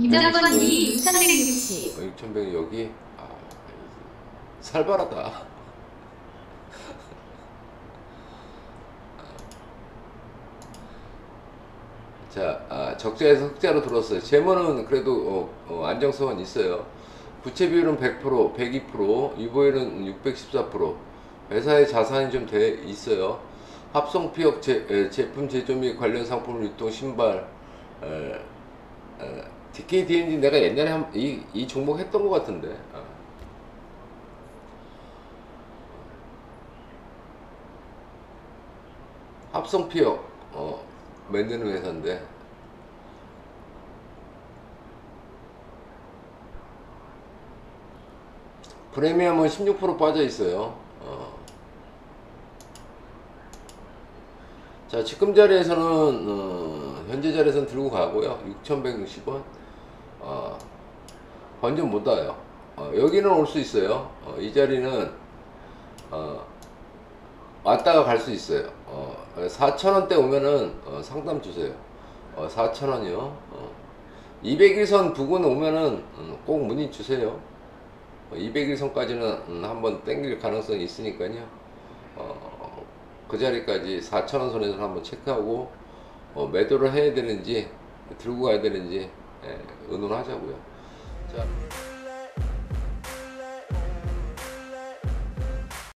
김정건님이 6160. 6160 여기? 아, 살벌하다. 자, 적자에서 흑자로 들었어요. 재무는 그래도 안정성은 있어요. 부채 비율은 100%, 102%, 유보율은 614%. 회사의 자산이 좀 돼 있어요. 합성 피혁 제품 제조 및 관련 상품 유통 신발 디케이앤디 내가 옛날에 이 종목 했던 것 같은데. 합성 피혁 만드는 회사인데 프리미엄은 16% 빠져 있어요. 자, 지금 자리에서는 현재 자리에서는 들고 가고요. 6160원 완전 못 와요. 여기는 올 수 있어요. 이 자리는 왔다가 갈 수 있어요. 4,000원대 오면은 상담 주세요. 4,000원이요 201선 부근 오면은 꼭 문의 주세요. 201선까지는 한번 땡길 가능성이 있으니까요. 그 자리까지 4,000원 선에서 한번 체크하고 매도를 해야 되는지 들고 가야 되는지 의논하자고요. 자.